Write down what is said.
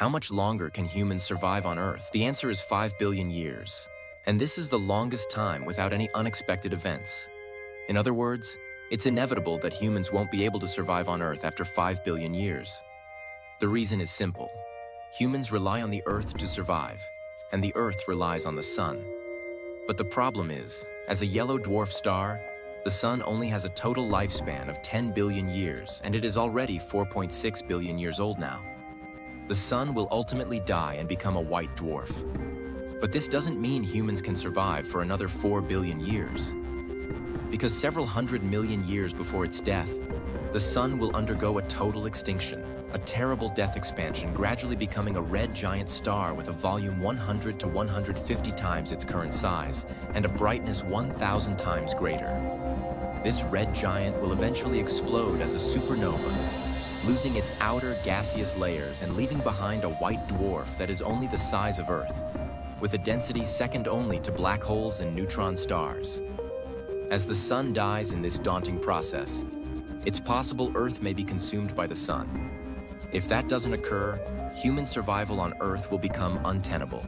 How much longer can humans survive on Earth? The answer is 5 billion years, and this is the longest time without any unexpected events. In other words, it's inevitable that humans won't be able to survive on Earth after 5 billion years. The reason is simple. Humans rely on the Earth to survive, and the Earth relies on the Sun. But the problem is, as a yellow dwarf star, the Sun only has a total lifespan of 10 billion years, and it is already 4.6 billion years old now. The Sun will ultimately die and become a white dwarf. But this doesn't mean humans can survive for another 4 billion years. Because several hundred million years before its death, the Sun will undergo a total extinction, a terrible death expansion, gradually becoming a red giant star with a volume 100 to 150 times its current size and a brightness 1,000 times greater. This red giant will eventually explode as a supernova, losing its outer gaseous layers and leaving behind a white dwarf that is only the size of Earth, with a density second only to black holes and neutron stars. As the Sun dies in this daunting process, it's possible Earth may be consumed by the Sun. If that doesn't occur, human survival on Earth will become untenable.